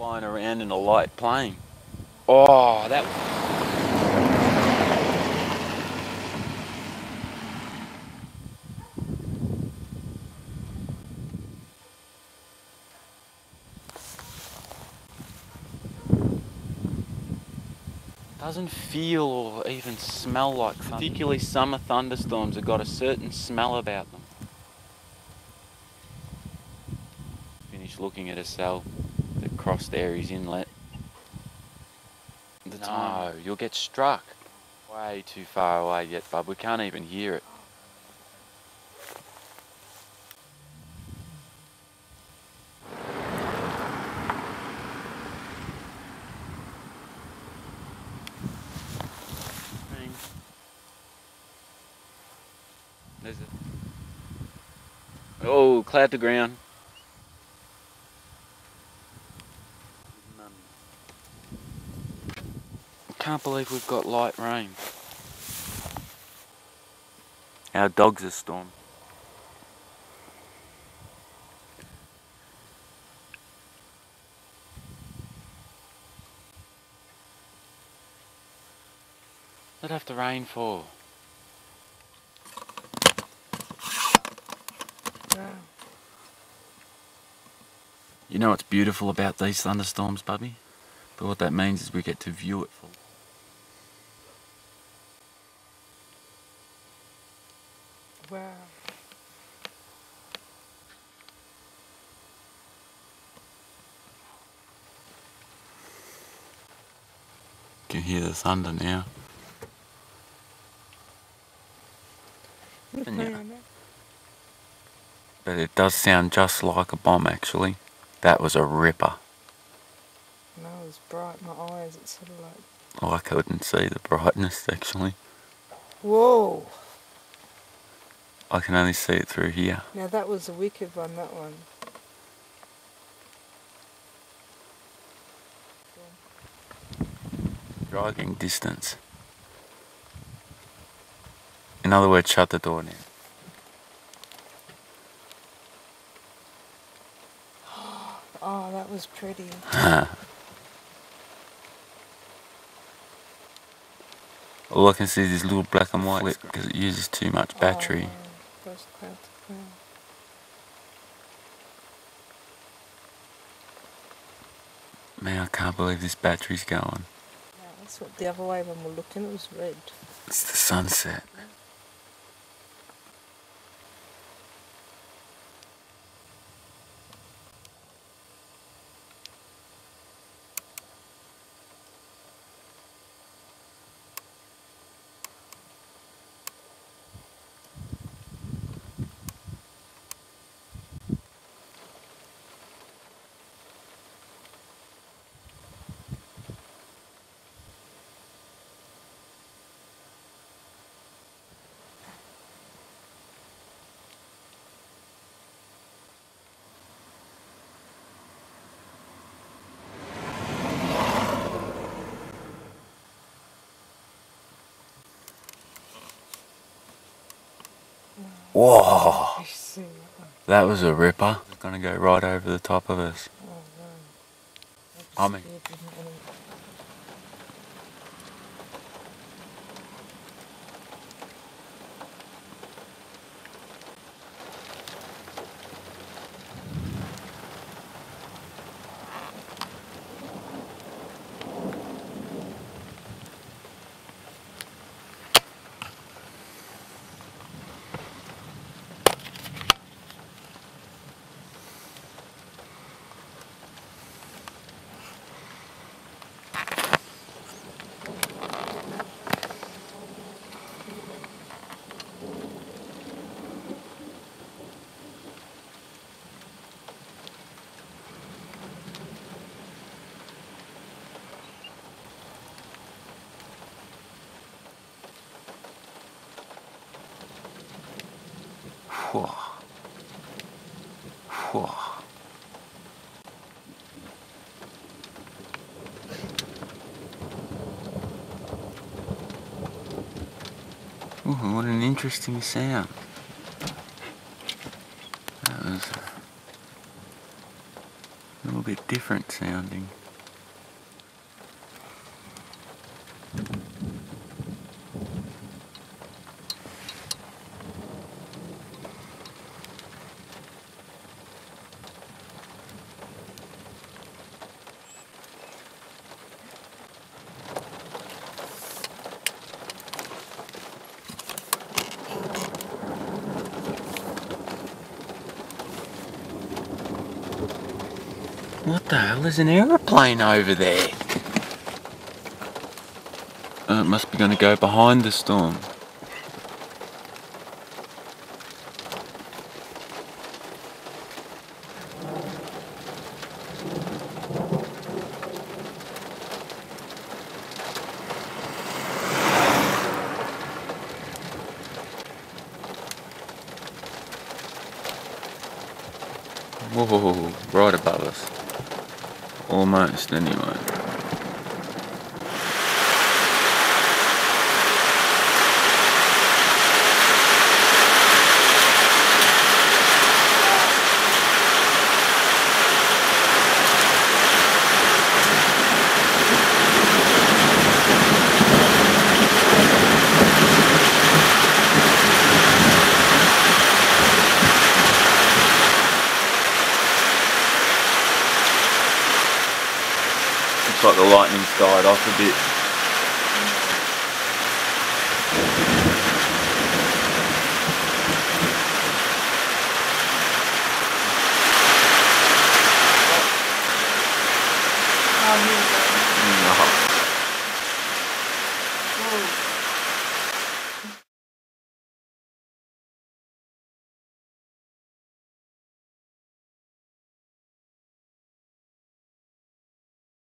flying around in a light plane. Oh, that... doesn't feel or even smell like thunder. Particularly summer thunderstorms have got a certain smell about them. Finished looking at a cell that crossed Aries Inlet. No, you'll get struck. Way too far away yet, bub. We can't even hear it. There's a... oh, cloud to ground. Can't believe we've got light rain. Our dogs are stormed. What'd have to rain for? You know what's beautiful about these thunderstorms, Bubby? But what that means is we get to view it full. Wow. Can hear the thunder now. Yeah. But it does sound just like a bomb, actually. That was a ripper. No, it was bright in my eyes. It's sort of like... oh, I couldn't see the brightness, actually. Whoa! I can only see it through here. Now that was a wicked one, that one. Driving distance. In other words, shut the door now. Oh, that was pretty. All I can see is this little black and white flip because it uses too much battery. Oh, man, I can't believe this battery's going. Yeah, that's what the other way when we're looking, it was red. It's the sunset. Whoa! That was a ripper. It's gonna go right over the top of us. I mean, whoa. Whoa. Ooh, what an interesting sound. That was a little bit bit different sounding. What the hell is an aeroplane over there? Oh, it must be going to go behind the storm. Whoa, right above us. Almost, anyway. Looks like the lightning's died off a bit.